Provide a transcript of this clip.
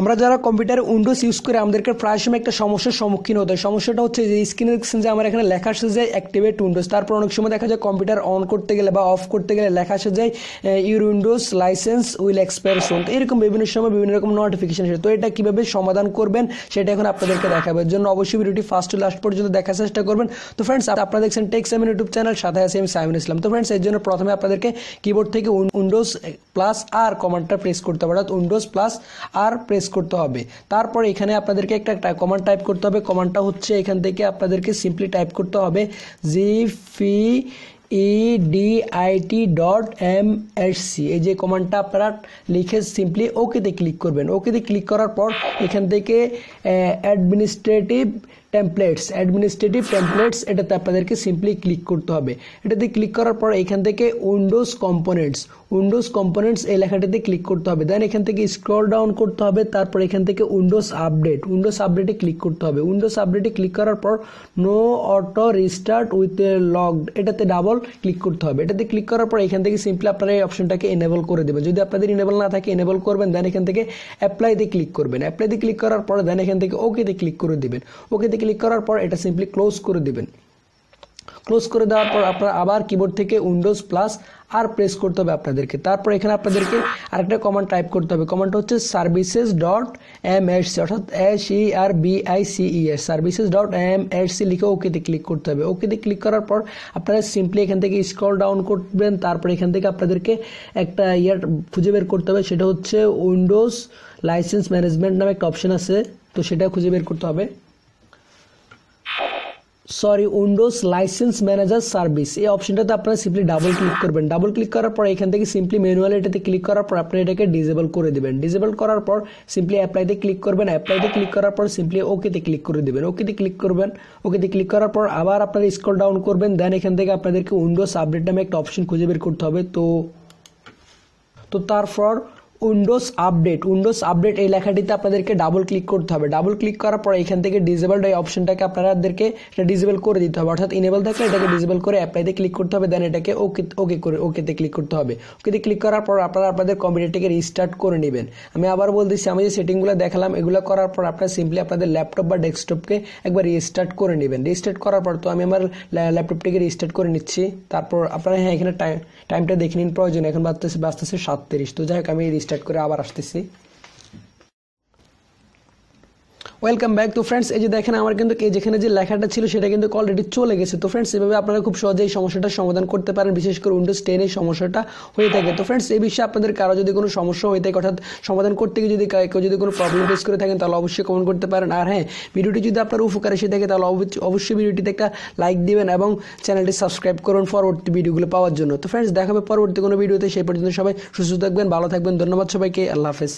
আমরা যারা কম্পিউটারে উইন্ডোজ ইউজ করে আমাদেরকে প্রায় সময় একটা সমস্যার সম্মুখীন হতে হয়। সমস্যাটা হচ্ছে যে স্ক্রিনে দেখছেন যে আমার এখানে লেখা আসে যায় অ্যাক্টিভেট উইন্ডোজ, তারপর অনেক সময় দেখা যায় কম্পিউটার অন করতে গেলে বা অফ করতে গেলে লেখা আসে যায় your Windows licence will expire soon. তো এরকম বিভিন্ন সময় বিভিন্ন রকম নোটিফিকেশন আসে, তো এটা কীভাবে সমাধান করবেন সেটা এখন আপনাদেরকে দেখাবো। এর জন্য অবশ্যই ভিডিওটি ফার্স্ট টু লাস্ট পর্যন্ত দেখার চেষ্টা করবেন। তো ফ্রেন্ডস, আপনারা দেখছেন টেক সাইমন ইউটিউব চ্যানেল, সাথে আছে আমি সাইমন ইসলাম। তো ফ্রেন্ডস, এর জন্য প্রথমে আপনাদেরকে কিবোর্ড থেকে উইন্ডোজ প্লাস আর কমান্ডটা প্রেস করতে হবে, অর্থাৎ উইন্ডোজ প্লাস আর প্রেস করতে হবে। তারপর এখানে আপনাদেরকে একটা কমান্ড টাইপ করতে হবে। কমান্ডটা হচ্ছে এখান থেকে আপনাদেরকে সিম্পলি টাইপ করতে হবে gpedit.msc। এই যে কমান্ডটা আপনারা লিখে সিম্পলি ওকেতে ক্লিক করবেন। ওকেতে ক্লিক করার পর এখান থেকে অ্যাডমিনিস্ট্রেটিভ টেমপ্লেটস এটাতে আপনাদেরকে সিম্পলি ক্লিক করতে হবে। এটাতে ক্লিক করার পর এখান থেকে উইন্ডোজ কম্পোনেন্টস এই লেখাটাতে ক্লিক করতে হবে। দেন এখান থেকে স্ক্রল ডাউন করতে হবে, তারপর এখান থেকে উইন্ডোজ আপডেটে ক্লিক করতে হবে। উইন্ডোজ আপডেটে ক্লিক করার পর no auto restart with logged এটাতে ডাবল ক্লিক করতে হবে। এটাতে ক্লিক করার পর এখান থেকে সিম্পলি আপনারা এই অপশনটাকে এনেবল করে দেবেন। যদি আপনাদের এনেবল না থাকে এনেবল করবেন। দেন এখান থেকে অ্যাপ্লাইতে ক্লিক করবেন। অ্যাপ্লাইতে ক্লিক করার পর দেন এখান থেকে ওকেতে ক্লিক করে দেবেন। ওকেতে ক্লিক করার পর এটা সিম্পলি ক্লোজ করে দেবেন। ক্লোজ করে দেওয়ার পর আপনারা আবার কিবোর্ড থেকে উইন্ডোজ প্লাস আর প্রেস করতে হবে আপনাদেরকে। তারপর এখানে আপনাদেরকে আরেকটা কমান্ড টাইপ করতে হবে। কমান্ডটা হচ্ছে services.msc, অর্থাৎ SERVICES services.msc লিখে ওকেতে ক্লিক করতে হবে। ওকেতে ক্লিক করার পর আপনারা সিম্পলি এখান থেকে স্ক্রল ডাউন করবেন। তারপর এখান থেকে আপনাদেরকে একটা খুঁজে বের করতে হবে, সেটা হচ্ছে উইন্ডোজ লাইসেন্স ম্যানেজমেন্ট নামে একটা অপশন আছে, তো সেটা খুঁজে বের করতে হবে। উইন্ডোজ লাইসেন্স ম্যানেজার সার্ভিস এই অপশনটাতে আপনারা সিম্পলি ডাবল ক্লিক করবেন। ডাবল ক্লিক করার পর এখান থেকে সিম্পলি ম্যানুয়াল এটাতে ক্লিক করার পর আপনি এটাকে ডিসেবল করে দেবেন। ডিসেবল করার পর সিম্পলি অ্যাপ্লাইতে ক্লিক করবেন। অ্যাপ্লাইতে ক্লিক করার পর সিম্পলি ওকেতে ক্লিক করে দেবেন। ওকেতে ক্লিক করবেন। ওকেতে ক্লিক করার পর আবার আপনারা স্ক্রল ডাউন করবেন। দেন এখান থেকে আপনাদেরকে উইন্ডোজ আপডেট নামে একটা অপশন খুঁজে বের করতে হবে। তো তারপর উইন্ডোজ আপডেট এই লেখাটিতে আপনাদেরকে ডাবল ক্লিক করতে হবে। ডাবল ক্লিক করার পর এখান থেকে ডিসেবলড এই অপশনটাকে আপনাদেরকে এটা ডিসেবল করে দিতে হবে, অর্থাৎ ইনেবল থাকলে এটাকে ডিসেবল করে অ্যাপ্লাইতে ক্লিক করতে হবে। দেন এটাকে ওকেতে ক্লিক করতে হবে। ওকেতে ক্লিক করার পর আপনারা আপনাদের কম্পিউটারটাকে রিস্টার্ট করে নেবেন। আমি আবার বলতেছি, আমি যে সেটিংগুলো দেখালাম এগুলো করার পর আপনারা সিম্পলি আপনাদের ল্যাপটপ বা ডেস্কটপকে একবার রিস্টার্ট করে নেবেন। রিস্টার্ট করার পর তো আমি আমার ল্যাপটপটিকে রিস্টার্ট করে নিচ্ছি। তারপর আপনারা এখানে টাইমটা দেখে নিন প্রয়োজন। এখন বাজতেছে 7:30। তো যাই হোক, আমি স্টার্ট করে আবার আসতেছি। Welcome back. তো ফ্রেন্ডস, এই যে দেখেন আমার কিন্তু যেখানে যে লেখাটা ছিল সেটা কিন্তু অলরেডি চলে গেছে। তো ফ্রেন্ডস, এভাবে আপনারা খুব সহজেই সমস্যাটা সমাধান করতে পারেন, বিশেষ করে উইন্ডোজ 10 এই সমস্যাটা হয়ে থাকে। তো ফ্রেন্ডস, এই বিষয়ে আপনাদের কারো যদি কোনো সমস্যা হয়ে থাকে, অর্থাৎ সমাধান করতে গিয়ে যদি কোনো প্রবলেম ফেস করে থাকেন, তাহলে অবশ্যই কমেন্ট করতে পারেন। আর হ্যাঁ, ভিডিওটি যদি আপনার উপকার এসে থাকে তাহলে অবশ্যই ভিডিওটিতে একটা লাইক দিবেন এবং চ্যানেলটি সাবস্ক্রাইব করুন পরবর্তী ভিডিওগুলো পাওয়ার জন্য। তো ফ্রেন্ডস, দেখা হবে পরবর্তী কোনো ভিডিওতে। সেই পর্যন্ত সবাই সুস্থ থাকবেন, ভালো থাকবেন। ধন্যবাদ সবাইকে। আল্লাহ হাফেজ।